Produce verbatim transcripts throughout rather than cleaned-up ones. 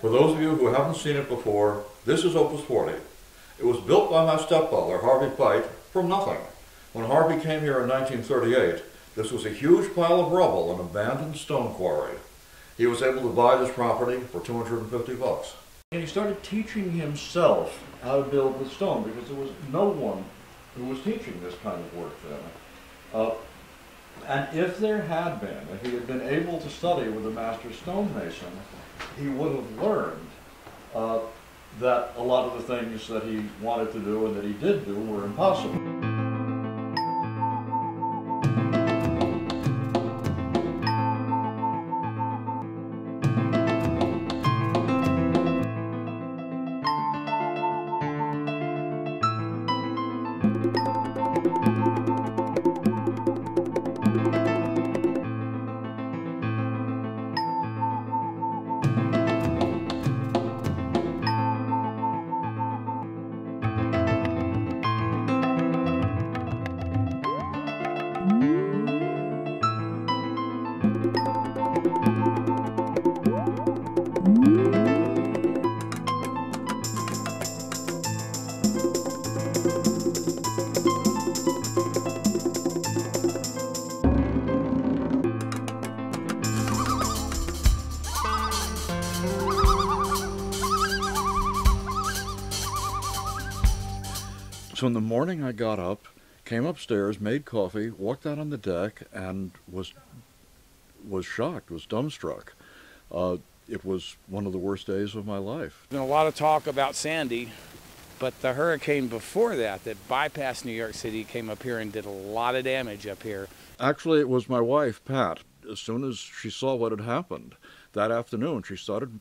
For those of you who haven't seen it before, this is Opus forty. It was built by my stepfather, Harvey Fite, from nothing. When Harvey came here in nineteen thirty-eight, this was a huge pile of rubble, an abandoned stone quarry. He was able to buy this property for two hundred fifty bucks. And he started teaching himself how to build with stone, because there was no one who was teaching this kind of work then. Uh, and if there had been, if he had been able to study with a master stonemason, he would have learned uh, that a lot of the things that he wanted to do and that he did do were impossible. So in the morning I got up, came upstairs, made coffee, walked out on the deck, and was was shocked, was dumbstruck. Uh, it was one of the worst days of my life. There's been a lot of talk about Sandy, but the hurricane before that, that bypassed New York City, came up here and did a lot of damage up here. Actually, it was my wife, Pat. As soon as she saw what had happened that afternoon, she started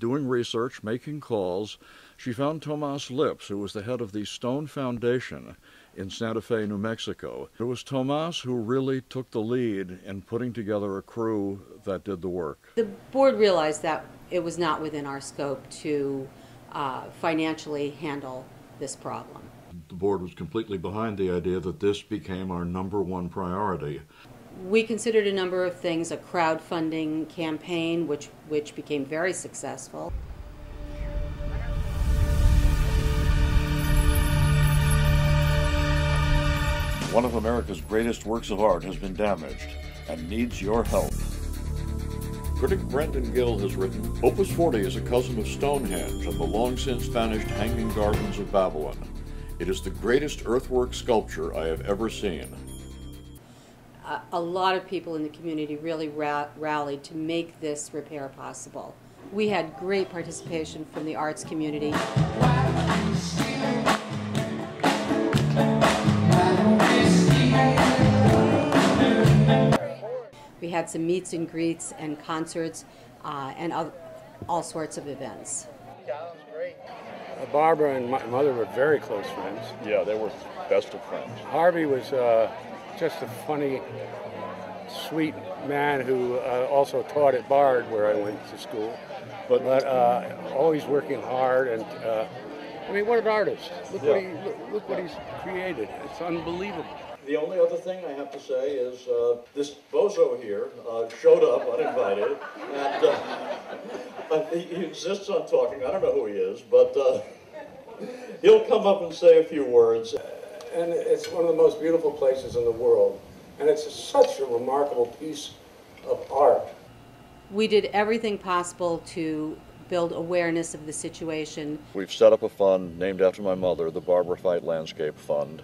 doing research, making calls. She found Tomas Lips, who was the head of the Stone Foundation in Santa Fe, New Mexico. It was Tomas who really took the lead in putting together a crew that did the work. The board realized that it was not within our scope to uh, financially handle this problem. The board was completely behind the idea that this became our number one priority. We considered a number of things, a crowdfunding campaign, which, which became very successful. One of America's greatest works of art has been damaged and needs your help. Critic Brendan Gill has written, Opus forty is a cousin of Stonehenge and the long since vanished Hanging Gardens of Babylon. It is the greatest earthwork sculpture I have ever seen. A lot of people in the community really ra rallied to make this repair possible. We had great participation from the arts community. We had some meets and greets and concerts uh, and all, all sorts of events. Barbara and my mother were very close friends. Yeah, they were best of friends. Harvey was uh, just a funny, sweet man who uh, also taught at Bard, where I went to school, but, but uh, always working hard. And uh, I mean, what an artist! Look, yeah. what he, look, look what he's created. It's unbelievable. The only other thing I have to say is uh, this bozo here uh, showed up uninvited, and uh, he, he insists on talking. I don't know who he is, but uh, he'll come up and say a few words. And it's one of the most beautiful places in the world. And it's such a remarkable piece of art. We did everything possible to build awareness of the situation. We've set up a fund named after my mother, the Barbara Fite Landscape Fund.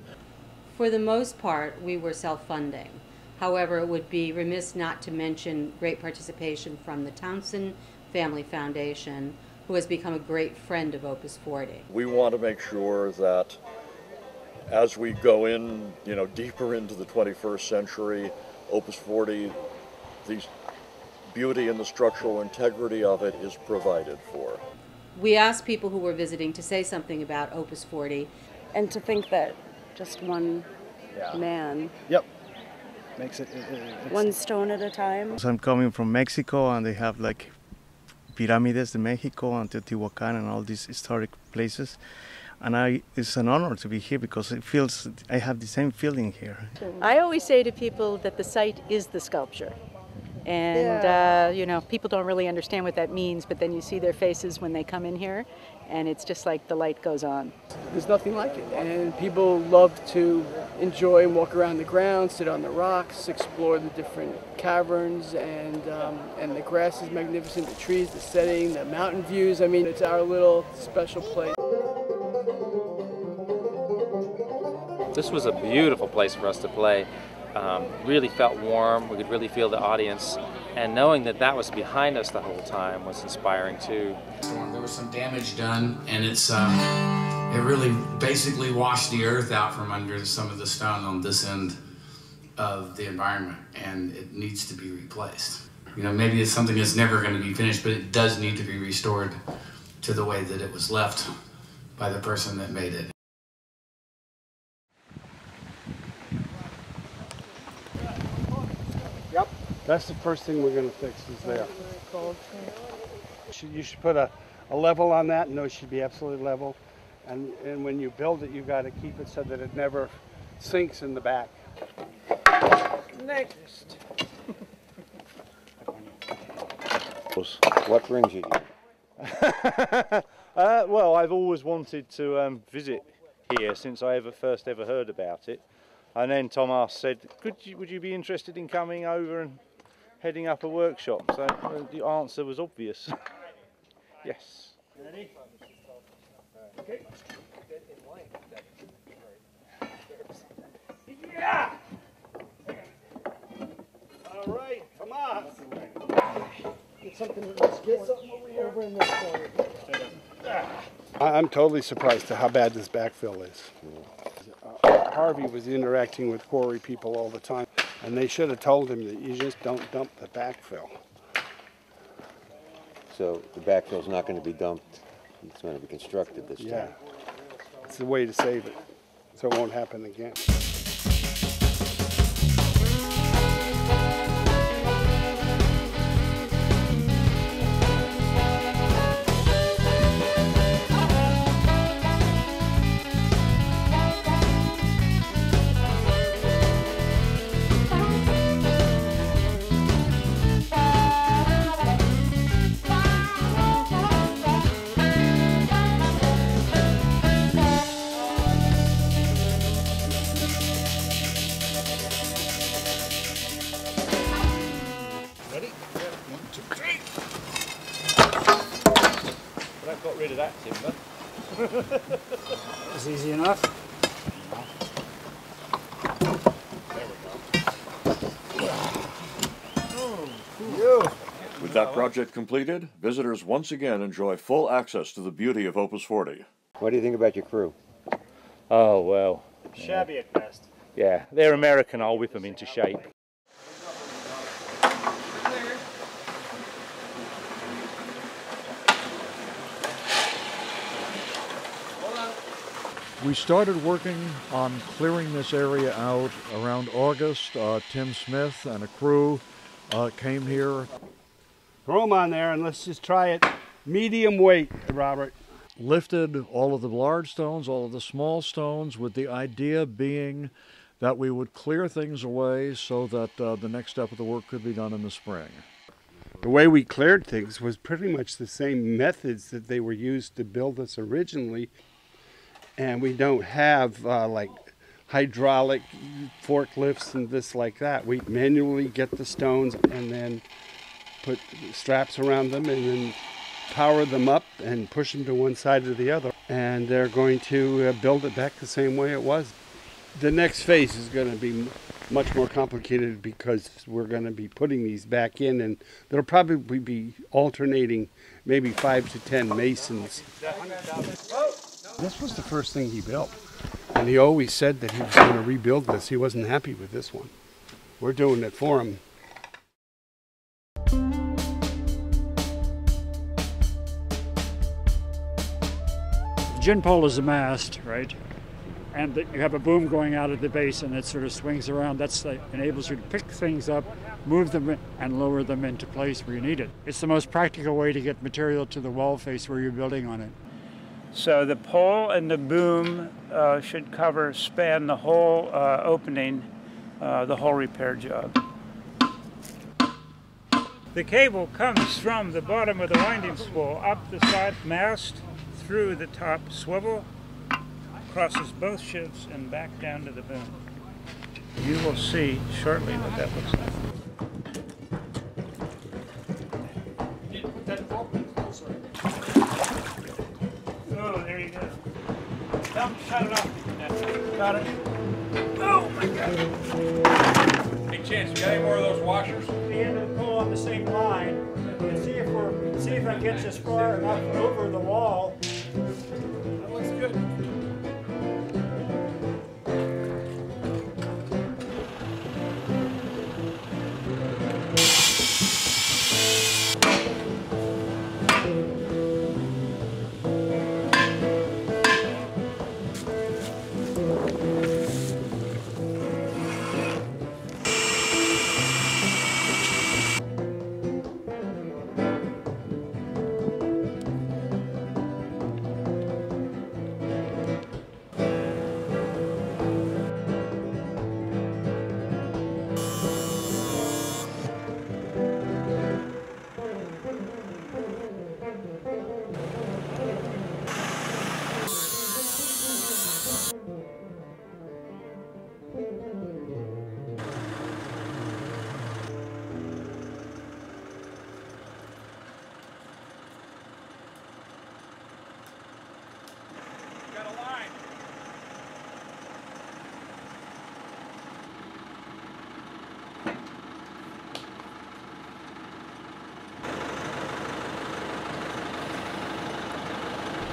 For the most part, we were self-funding. However, it would be remiss not to mention great participation from the Townsend Family Foundation, who has become a great friend of Opus forty. We want to make sure that as we go in, you know, deeper into the twenty-first century, Opus forty, the beauty and the structural integrity of it is provided for. We asked people who were visiting to say something about Opus forty. And to think that just one yeah. man. Yep. Makes it, it, it one stone at a time. So I'm coming from Mexico, and they have like Pyramides de Mexico and Teotihuacan and all these historic places. And I, it's an honor to be here because it feels, I have the same feeling here. I always say to people that the site is the sculpture. And, yeah. uh, you know, people don't really understand what that means, but then you see their faces when they come in here, and it's just like the light goes on. There's nothing like it, and people love to enjoy and walk around the grounds, sit on the rocks, explore the different caverns, and, um, and the grass is magnificent, the trees, the setting, the mountain views. I mean, it's our little special place. This was a beautiful place for us to play. Um, really felt warm, we could really feel the audience, and knowing that that was behind us the whole time was inspiring too. There was some damage done, and it's um, it really basically washed the earth out from under some of the stone on this end of the environment, and it needs to be replaced. You know, maybe it's something that's never going to be finished, but it does need to be restored to the way that it was left by the person that made it. That's the first thing we're going to fix is there. You should put a, a level on that, and those should be absolutely level. And, and when you build it, you've got to keep it so that it never sinks in the back. Next. What brings you here? uh, well, I've always wanted to um, visit here since I ever first ever heard about it. And then Tomas said, Could you, would you be interested in coming over and heading up a workshop? So uh, the answer was obvious. Yes. Ready? Okay. Yeah! All right, Tomas. Get something, let's get something over here. Over in this corner. I'm totally surprised to how bad this backfill is. Harvey was interacting with quarry people all the time, and they should have told him that you just don't dump the backfill. So the backfill's not going to be dumped, it's going to be constructed this yeah. time. Yeah, it's the way to save it, so it won't happen again. Easy enough. There we go. Oh, cool. With that project completed, visitors once again enjoy full access to the beauty of Opus forty. What do you think about your crew? Oh, well. Shabby yeah. at best. Yeah, they're American, I'll whip them into shape. We started working on clearing this area out around August. Uh, Tim Smith and a crew uh, came here. Throw them on there and let's just try it. Medium weight, Robert. Lifted all of the large stones, all of the small stones, with the idea being that we would clear things away so that uh, the next step of the work could be done in the spring. The way we cleared things was pretty much the same methods that they were used to build this originally. And we don't have uh, like hydraulic forklifts and this like that. We manually get the stones and then put straps around them and then power them up and push them to one side or the other. And they're going to uh, build it back the same way it was. The next phase is going to be much more complicated because we're going to be putting these back in, and there'll probably be alternating maybe five to ten masons. This was the first thing he built, and he always said that he was going to rebuild this. He wasn't happy with this one. We're doing it for him. The gin pole is a mast, right? And the, you have a boom going out at the base, and it sort of swings around. That's that enables you to pick things up, move them, in, and lower them into place where you need it. It's the most practical way to get material to the wall face where you're building on it. So the pole and the boom uh, should cover, span the whole uh, opening, uh, the whole repair job. The cable comes from the bottom of the winding spool up the side mast, through the top swivel, crosses both ships, and back down to the boom. You will see shortly what that looks like. Oh, there you go. Don't shut it off. Got it. Oh my God! Hey, Chance, you got any more of those washers? At the end of the pole on the same line, and see if we're see if I get this far enough over the wall. That looks good.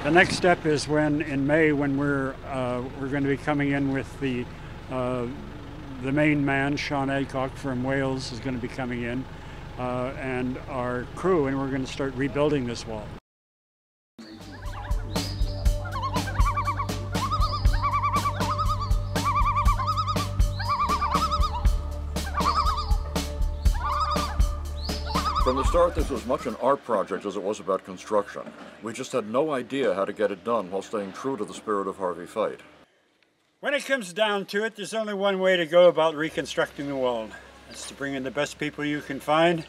The next step is when, in May, when we're uh, we're going to be coming in with the uh, the main man, Sean Adcock from Wales, is going to be coming in, uh, and our crew, and we're going to start rebuilding this wall. From the start, this was as much an art project as it was about construction. We just had no idea how to get it done while staying true to the spirit of Harvey Fite. When it comes down to it, there's only one way to go about reconstructing the wall. That's to bring in the best people you can find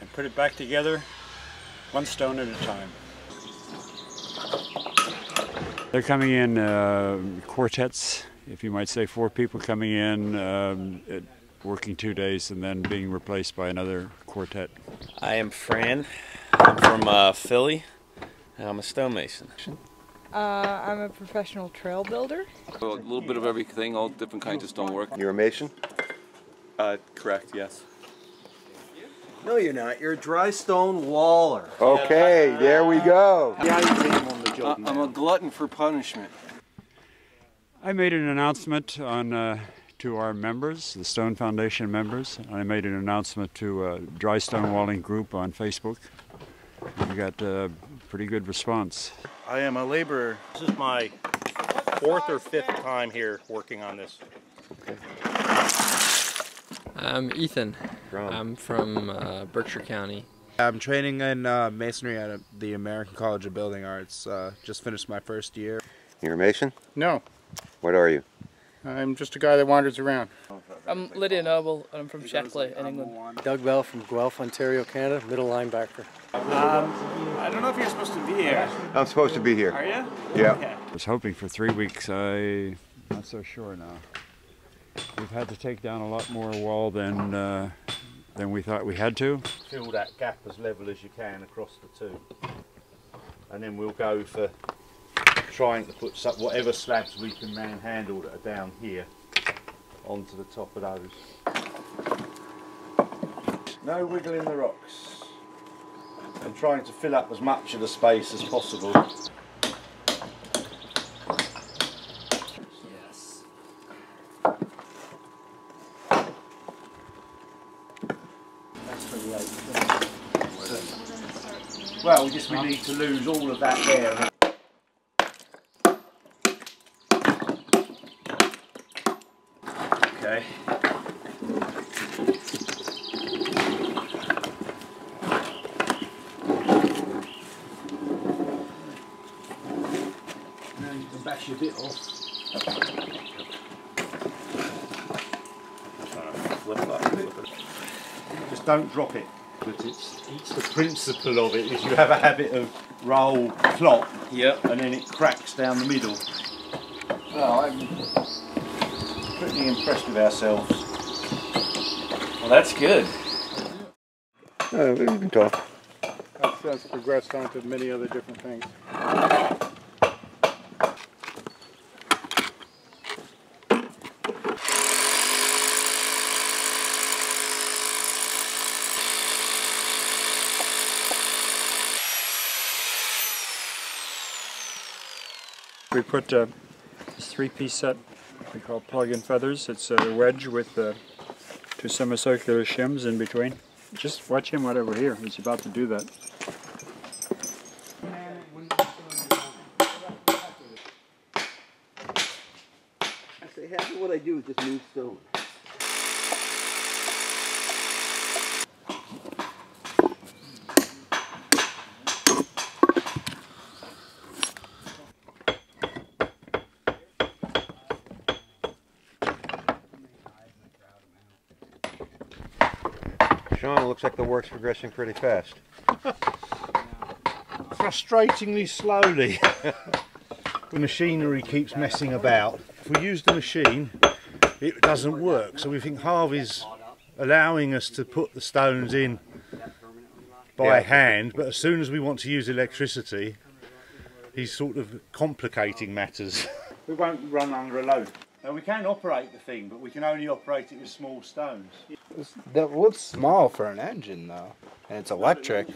and put it back together, one stone at a time. They're coming in uh, quartets, if you might say, four people coming in. Um, it, working two days and then being replaced by another quartet. I am Fran. I'm from uh, Philly. I'm a stonemason. Uh, I'm a professional trail builder. So a little bit of everything, all different kinds of stonework. You're a mason? Uh, correct, yes. No, you're not. You're a dry stone waller. Okay, uh, there we go. Yeah, I'm, uh, I'm a glutton for punishment. I made an announcement on uh, to our members, the Stone Foundation members. I made an announcement to a dry stone walling group on Facebook. We got a pretty good response. I am a laborer. This is my fourth or fifth time here working on this. Okay. I'm Ethan. From? I'm from uh, Berkshire County. I'm training in uh, masonry at the American College of Building Arts. Uh, just finished my first year. You're a mason? No. What are you? I'm just a guy that wanders around. I'm Lydia Noble, and I'm from Sheckley in England. Doug Bell from Guelph, Ontario, Canada, middle linebacker. Um, I don't know if you're supposed to be here. I'm supposed to be here. Are you? Yeah. Okay. I was hoping for three weeks. I'm not so sure now. We've had to take down a lot more wall than, uh, than we thought we had to. Fill that gap as level as you can across the two. And then we'll go for trying to put some, whatever slabs we can manhandle that are down here onto the top of those. No wiggling the rocks. And trying to fill up as much of the space as possible. Yes. That's pretty late. Well, we just we need to lose all of that there. Okay. Now you can bash your bit off. Just don't drop it. But it's, it's the principle of it is you have a habit of roll, plop, yep, and then it cracks down the middle. Well, I'm pretty impressed with ourselves. Well, that's good. Uh, we can talk. That's, that's progressed on to many other different things. We put uh, this three-piece set we call plug and feathers. It's a wedge with uh, two semicircular shims in between. Just watch him right over here. He's about to do that. Actually, half of what I do is just move stone. Looks like the work's progressing pretty fast. Frustratingly slowly. The machinery keeps messing about. If we use the machine, it doesn't work. So we think Harvey's allowing us to put the stones in by yeah. hand, but as soon as we want to use electricity, he's sort of complicating matters. We won't run under a load. Now we can operate the thing, but we can only operate it with small stones. That looks small for an engine, though, and it's electric.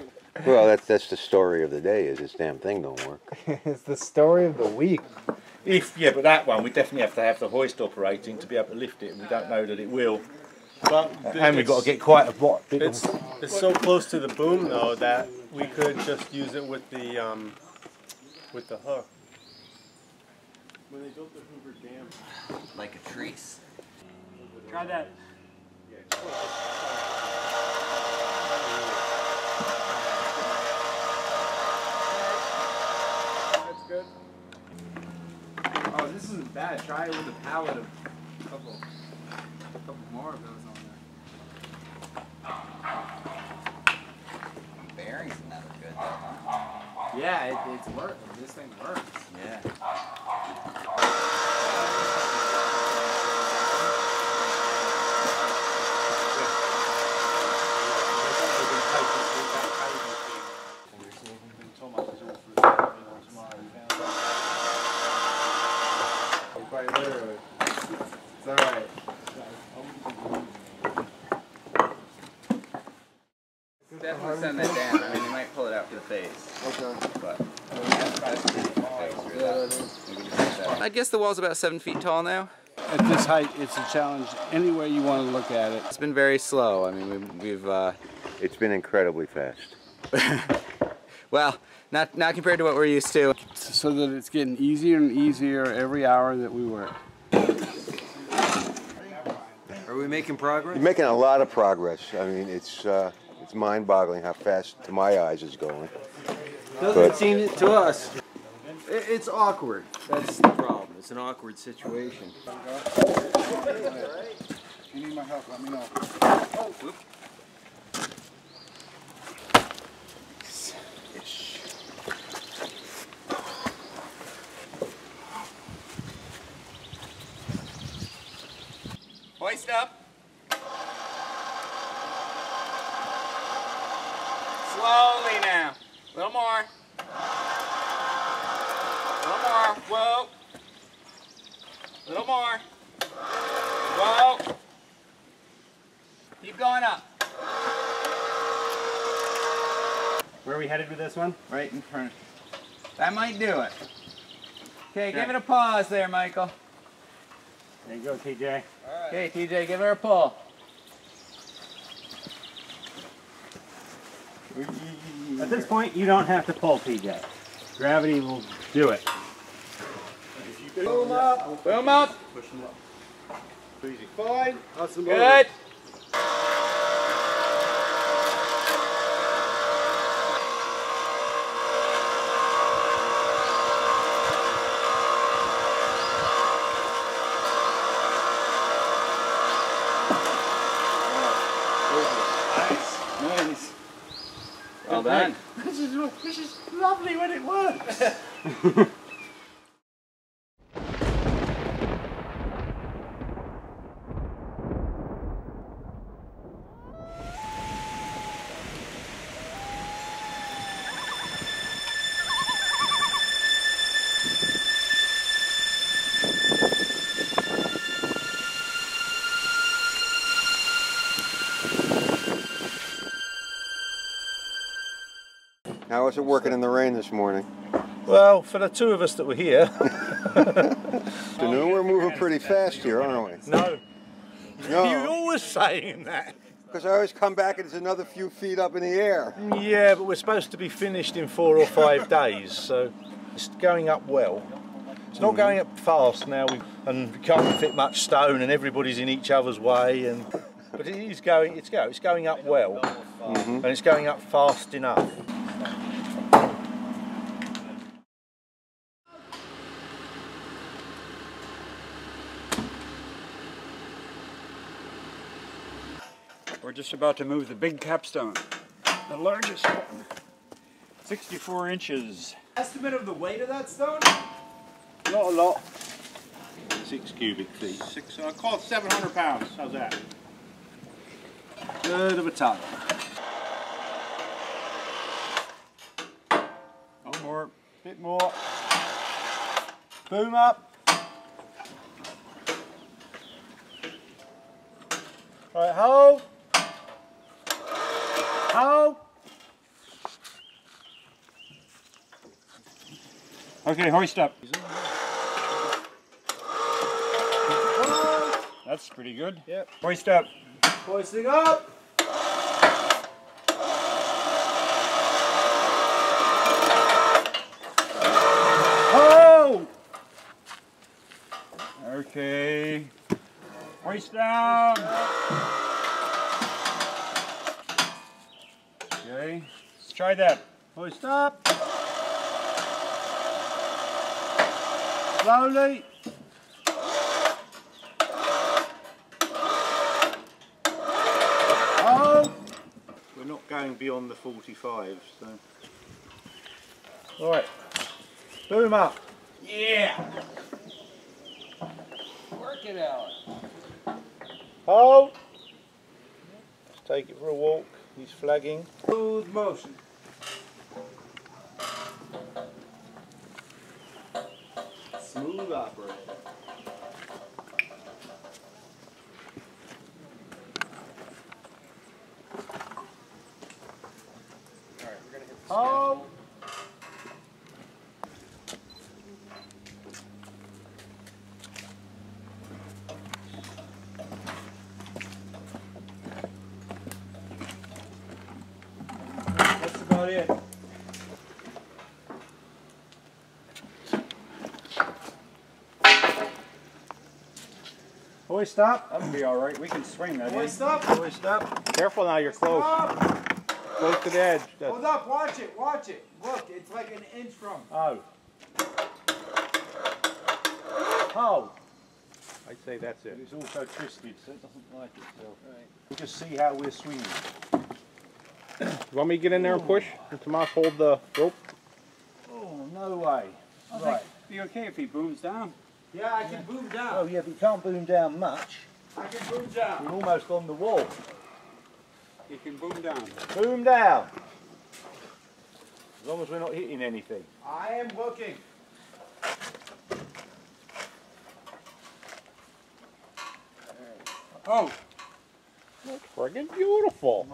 Well, that's, that's the story of the day, is this damn thing don't work. It's the story of the week. If, yeah, but that one, we definitely have to have the hoist operating to be able to lift it, and we don't know that it will. But and we've got to get quite a bit. It's, it's so close to the boom, though, that we could just use it with the, um, with the hook. When they built the Hoover Dam. Like a trees. Try that. That's good. Oh, this isn't bad. Try it with a pallet of a couple, a couple more of those on there. The bearings are never good, though, huh? Yeah, it, it's work. This thing works. Yeah. Send that down. I mean, you might pull it out for the face. Okay. But I guess the wall's about seven feet tall now. At this height, it's a challenge any way you want to look at it. It's been very slow. I mean, we've... we've uh... It's been incredibly fast. Well, not, not compared to what we're used to. So that it's getting easier and easier every hour that we work. Are we making progress? You're making a lot of progress. I mean, it's... Uh... It's mind-boggling how fast, to my eyes, it's going. Doesn't but. seem it to us. It, it's awkward. That's the problem. It's an awkward situation. You need my help, let me know. Oh, whoop. Hoist up. Slowly now. A little more. A little more. Whoa. A little more. Whoa. Keep going up. Where are we headed with this one? Right in front. That might do it. Okay, give it a pause there, Michael. There you go, T J. All right. Okay, T J, give her a pull. At this point, you don't have to pull, P J. Gravity will do it. Boom up! Boom up! Push them up. Easy. Fine. Awesome. Good. Nice. Nice. Right. This is, this is lovely when it works. How was it working in the rain this morning? Well, for the two of us that were here. Afternoon, we're moving pretty fast here, aren't we? No. No. You're always saying that. Because I always come back and it's another few feet up in the air. Yeah, but we're supposed to be finished in four or five days, so it's going up well. It's not going up fast now, and we can't fit much stone, and everybody's in each other's way, and but it is going. It's go. It's going up well, mm-hmm. and it's going up fast enough. We're just about to move the big capstone, the largest one, sixty-four inches. Estimate of the weight of that stone? Not a lot. Six cubic feet. Six, uh, call it seven hundred pounds. How's that? Third of a ton. One more, bit more. Boom up. Right, hold. How? Okay, hoist up. That's pretty good. Yep. Hoist up. Hoisting up. Oh! Okay. Hoist down. Okay, let's try that. Hoist up. Slowly. Oh. We're not going beyond the forty-five, so. Alright. Boom up. Yeah. Work it out. Hold. Let's take it for a walk. He's flagging. Smooth motion. Smooth operator. Alright, we're going to hit the oh. Hoist up. That'll be all right. We can swing that. Hoist up. Hoist up. Careful now. You're close. Close to the edge. That's hold up. Watch it. Watch it. Look. It's like an inch from. Oh. Oh. I'd say that's it. It's also twisted, so it doesn't like itself. So. Right. We'll just see how we're swinging. You want me to get in there and push? And Tomas hold the rope? Oh, no way. I right. think it'd be okay if he booms down. Yeah, I can boom down. Oh yeah, but you can't boom down much. I can boom down. We're almost on the wall. You can boom down. Boom down. As long as we're not hitting anything. I am looking. Oh. That's friggin' beautiful.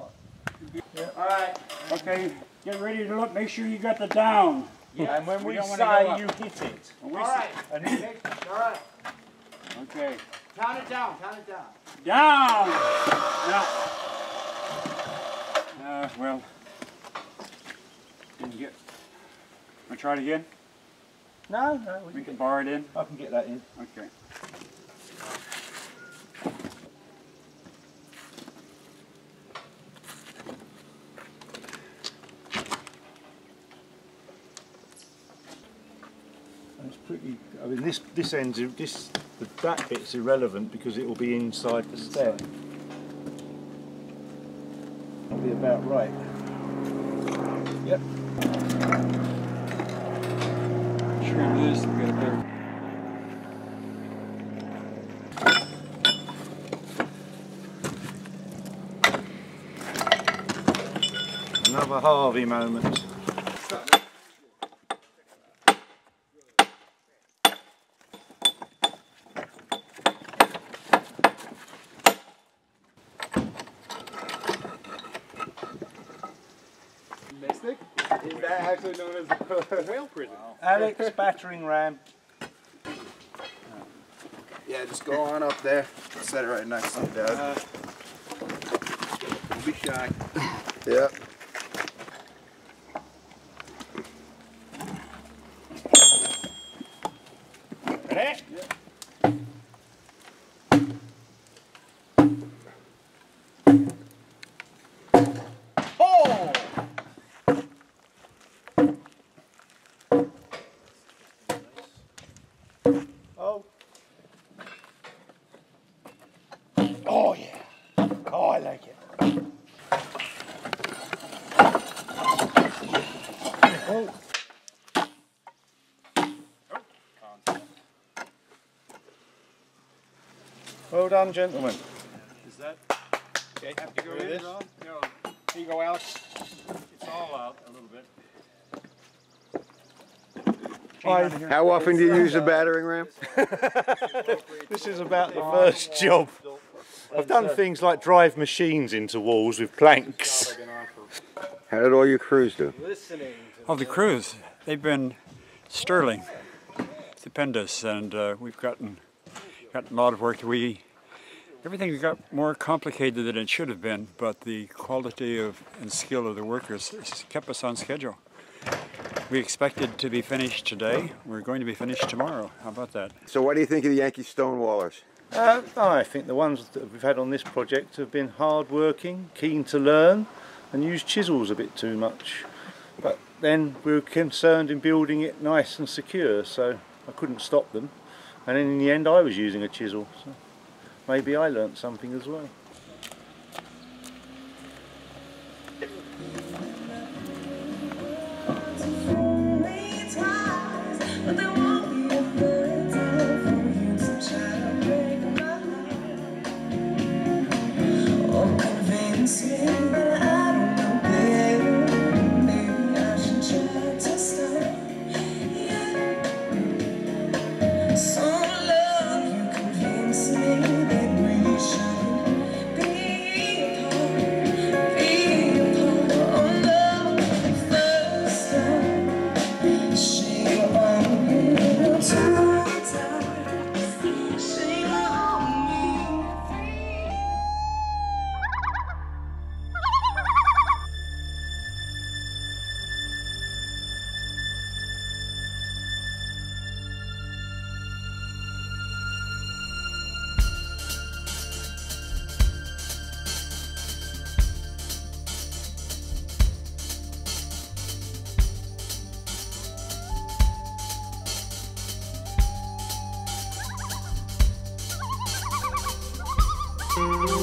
Yeah. All right. Okay, get ready to look. Make sure you got the down. Yeah, and when we, we sigh, you hit it. All right. And it all right. Okay. Count it down. Count it down. Down. Now. Uh, well. Didn't get. We try it again. No, no. We, we can bar it in. I can get that in. Okay. I mean, this this ends this the back bit's irrelevant because it will be inside the step. That'll be about right. Yep. Sure is. We got a better. Another Harvey moment. Actually known as whale prison. Alex battering ram. Yeah, just go on up there. Set it right next to you, Dad. Uh, don't be shy. Yep. Ready? Yep. Well done, gentlemen. Is that okay? Have to go in this? No, you go out. It's all out a little bit. How often do you use a battering ram? This is about the first job. I've done things like drive machines into walls with planks. How did all your crews do? All the crews, they've been sterling, stupendous, and uh, we've gotten. Got a lot of work. We everything got more complicated than it should have been, but the quality of and skill of the workers kept us on schedule. We expected to be finished today. We're going to be finished tomorrow. How about that? So, what do you think of the Yankee stonewallers? Uh, I think the ones that we've had on this project have been hard-working, keen to learn, and used chisels a bit too much. But then we were concerned in building it nice and secure, so I couldn't stop them. And then in the end I was using a chisel, so maybe I learnt something as well. Thank you.